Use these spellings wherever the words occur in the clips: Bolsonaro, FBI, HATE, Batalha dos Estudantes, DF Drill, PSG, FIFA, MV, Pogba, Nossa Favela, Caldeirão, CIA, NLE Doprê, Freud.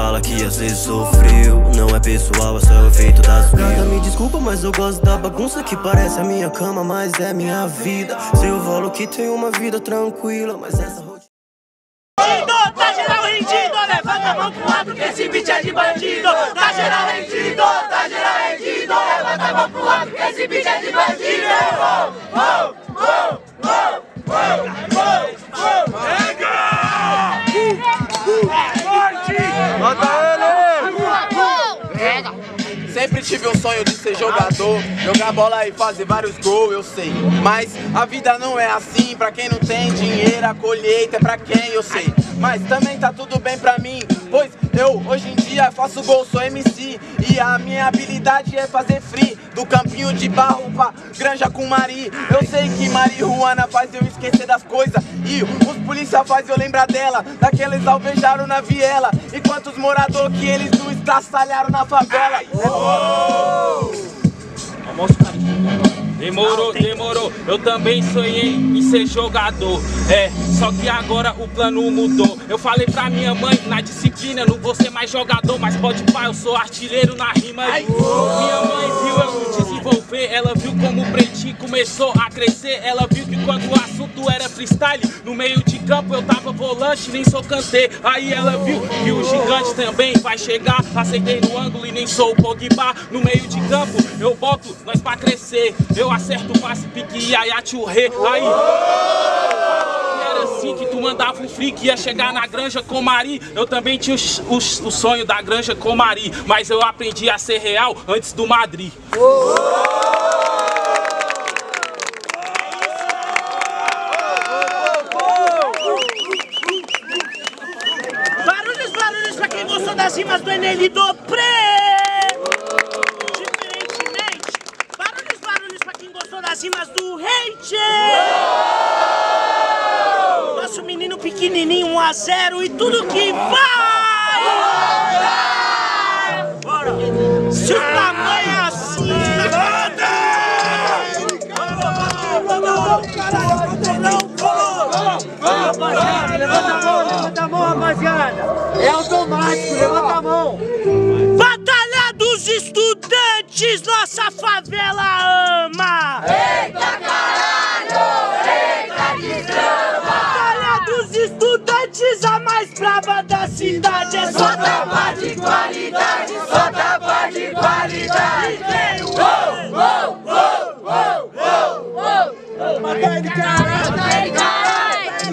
fala que às vezes sofreu. Não é pessoal, é só o efeito das mil. Nada me desculpa, mas eu gosto da bagunça que parece a minha cama, mas é minha vida. Se eu falo que tenho uma vida tranquila, mas essa rotina... Tá geral rendido, levanta a mão pro lado que esse beat é de bandido. Tá geral rendido, levanta a mão pro lado que esse beat é de bandido. Sempre tive o sonho de ser jogador, jogar bola e fazer vários gols, eu sei. Mas a vida não é assim, pra quem não tem dinheiro, a colheita é pra quem, eu sei. Mas também tá tudo bem pra mim, pois eu hoje em dia faço gol, sou MC. E a minha habilidade é fazer free, do campinho de barro pra granja com Mari. Eu sei que marihuana faz eu esquecer das coisas, e os polícia faz eu lembrar dela, daqueles alvejaram na viela, e quantos moradores que eles não estraçalharam na favela. Demorou. Eu também sonhei em ser jogador. É, só que agora o plano mudou. Eu falei pra minha mãe, na disciplina, não vou ser mais jogador, mas pode pá, eu sou artilheiro na rima. Minha mãe viu eu desenvolver, ela viu como o pretinho começou a crescer. Ela viu que quando o assunto era freestyle, no meio de campo eu tava volante, nem sou cantê. Aí ela viu que o gigante também vai chegar. Aceitei no ângulo e nem sou o Pogba. No meio de campo eu boto nós pra crescer. Eu acerto o passe, pique, iaia, tchurrê. Aí era assim que tu mandava um free, que ia chegar na granja com Mari. Eu também tinha o sonho da granja com Mari, mas eu aprendi a ser real antes do Madrid. Barulhos pra quem gostou das rimas do NLE Doprê. As rimas do Hate! Nosso menino pequenininho, 1 a 0 e tudo que vai! Bora! Se o tamanho é assim... Rapaziada, levanta a mão, rapaziada! É automático, levanta a mão! Batalha dos Estudantes, nossa favela ama! Eita caralho, eita que drama! Batalha dos Estudantes, a mais brava da cidade. É só tapa de qualidade, só tapa de qualidade. Mata ele, caralho! Mata ele,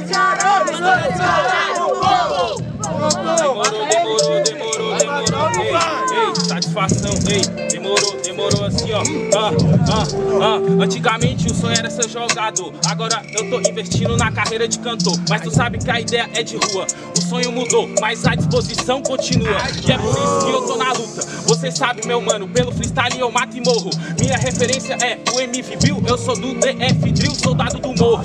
caralho! Mata ele, caralho! Demorou. Satisfação, ei, demorou assim, ó. Antigamente o sonho era ser jogador, agora eu tô investindo na carreira de cantor. Mas tu sabe que a ideia é de rua. O sonho mudou, mas a disposição continua. E é por isso que eu tô na luta. Você sabe, meu mano, pelo freestyle eu mato e morro. Minha referência é o MV, viu? Eu sou do DF Drill, soldado do morro.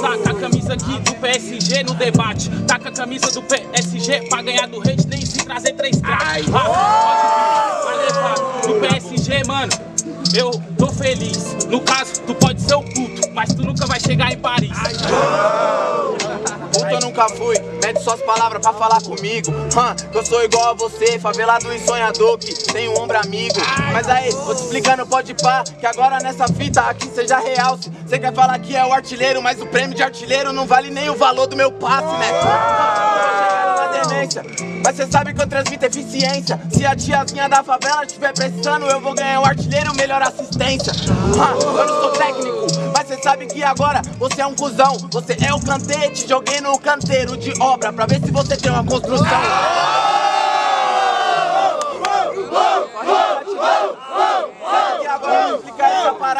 Taca a camisa aqui do PSG no debate. Taca a camisa do PSG pra ganhar do Hate, nem se trazer 3 craques. Vai levar do PSG, mano. Eu tô feliz. No caso, tu pode ser o puto, mas tu nunca vai chegar em Paris. Puto eu nunca fui, mete suas palavras pra falar comigo. Que eu sou igual a você, favelado e sonhador que tem um ombro amigo. Mas aí, tô te explicando, pode pá, que agora nessa fita aqui seja real. Você quer falar que é o artilheiro, mas o prêmio de artilheiro não vale nem o valor do meu passe, né? Mas cê sabe que eu transmito eficiência. Se a tiazinha da favela estiver prestando, eu vou ganhar o artilheiro, melhor assistência. Eu não sou técnico, mas cê sabe que agora você é um cuzão. Você é o canteiro, te joguei no canteiro de obra pra ver se você tem uma construção.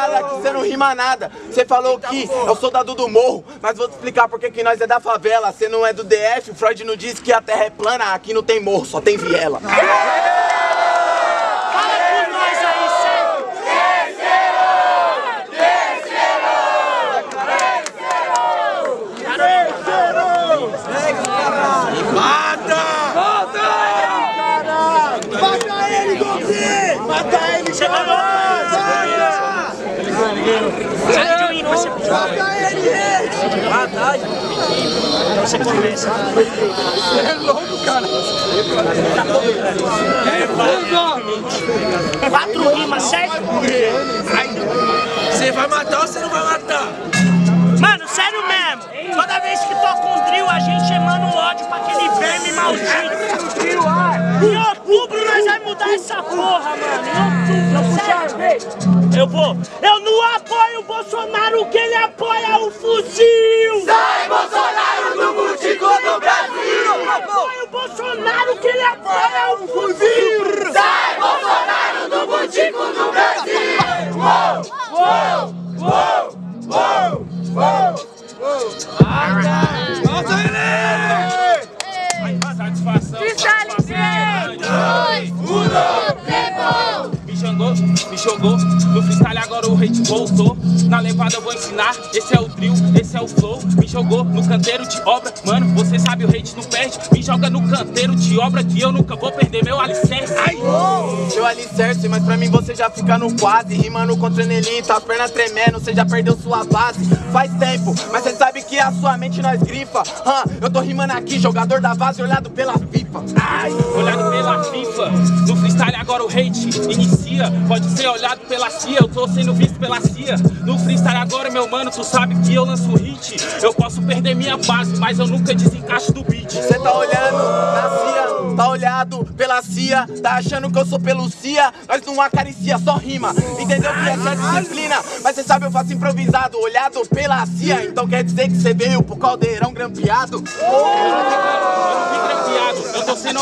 Que você não rima nada. Você falou que eu sou da do morro, mas vou te explicar porque que nós é da favela. Você não é do DF, Freud não diz que a terra é plana. Aqui não tem morro, só tem viela. Fala com nós aí, sério. Mata! Mata ele, Gopi! Mata ele, chegou! Mata ele, gente! lá atrás, então você começa. É louco, cara. É louco. 4 rimas, 7. Aí, você vai matar ou você não vai matar? Mano, sério mesmo. Toda vez que toca um drill, a gente emana um ódio pra aquele verme maldito. Em outubro nós vamos mudar essa porra, mano. Em outubro, sério. Eu vou. Eu não apoio o Bolsonaro, que ele apoia o fuzil. Sai, Bolsonaro, do multicor do Brasil. Eu apoio o Bolsonaro, que ele apoia o fuzil. Sai, Bolsonaro, do multicor do Brasil. Uou, uou, uou, uou. Nossa, René! Satisfação! Freestyle 3, 2, 1, pegou! Me jogou, no freestyle agora o hate voltou. Na levada eu vou ensinar, esse é o drill, esse é o flow. Me jogou no canteiro de obra, mano, você sabe o hate não perde. Me joga no canteiro de obra que eu nunca vou perder meu alicerce. Ai. Seu alicerce, mas pra mim você já fica no quase. Rimando contra o NLE, tá a perna tremendo, você já perdeu sua base. Faz tempo, mas você sabe que a sua mente nós grifa. Eu tô rimando aqui, jogador da base, olhado pela FIFA. Ai. Olhado pela FIFA, no freestyle agora o hate inicia. Pode ser olhado pela CIA, eu tô sendo visto pela CIA. No freestyle agora, meu mano, tu sabe que eu lanço um hit. Eu posso perder minha base, mas eu nunca desencaixo do beat. Cê tá olhando na CIA, tá olhado pela CIA. Tá achando que eu sou pelo CIA, nós não acaricia, só rima. Entendeu que essa é disciplina, mas cê sabe eu faço improvisado. Olhado pela CIA, então quer dizer que cê veio pro Caldeirão grampeado? Eu tô sendo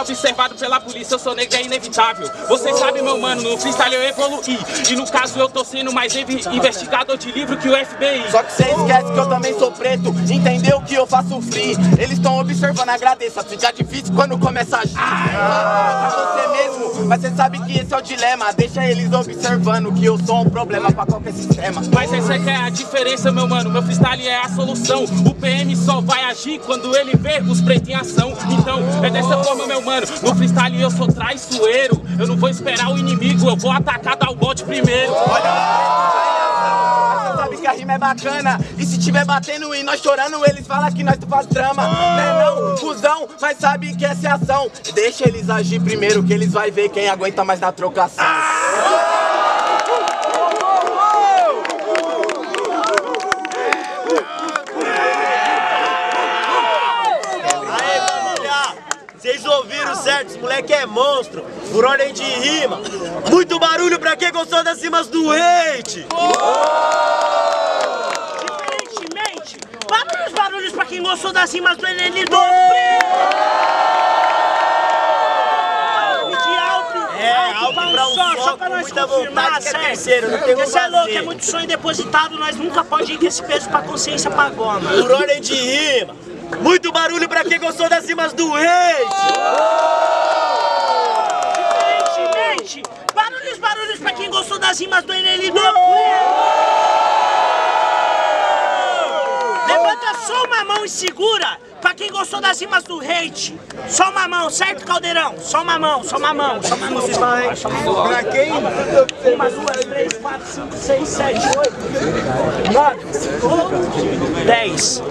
observado, pela polícia, eu sou negro, é inevitável. Vocês sabem, meu mano, no freestyle eu evoluí. E no caso eu tô sendo mais investigador de livro que o FBI. Só que cê esquece que eu também sou preto, entendeu que eu faço free. Eles tão observando, agradeça, fica difícil quando começa a agir. Pra você mesmo, mas cê sabe que esse é o dilema. Deixa eles observando que eu sou um problema pra qualquer sistema. Mas essa é que é a diferença, meu mano, meu freestyle é a solução. O PM só vai agir quando ele vê os pretos em ação. Então é dessa forma, meu mano, no freestyle eu sou traiçoeiro. Eu não vou esperar o inimigo, eu vou atacar, dar o bote primeiro. Olha, você sabe que a rima é bacana. E se tiver batendo e nós chorando, eles falam que nós tu faz drama. Não, cuzão, mas sabe que essa é ação. Deixa eles agir primeiro, que eles vai ver quem aguenta mais na trocação. Vocês ouviram certo, esse moleque é monstro, por ordem de rima. Muito barulho pra quem gostou das rimas do hate! Diferentemente, bata os barulhos pra quem gostou das rimas do NLE Doprê! Só pra nós confirmar, sério, você é louco, é muito sonho depositado, nós nunca pode ir com esse peso pra consciência pagou, mano. Por ordem de rima, muito barulho pra quem gostou das rimas do hate! Diferentemente, barulhos pra quem gostou das rimas do NLE Doprê! Levanta só uma mão e segura! Pra quem gostou das rimas do hate, só uma mão, certo, Caldeirão? Só uma mão, só uma mão, só uma mão. Pra quem? 1, 2, 3, 4, 5, 6, 7, 8, 9, 10,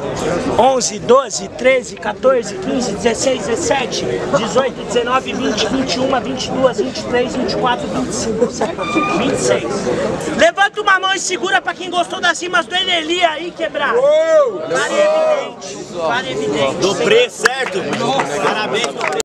11, 12, 13, 14, 15, 16, 17, 18, 19, 20, 21, 22, 23, 24, 25, 26. Levanta uma mão e segura pra quem gostou das rimas do NLE aí, quebrar. Para evidente. Doprê, certo? Nossa. Parabéns, Doprê.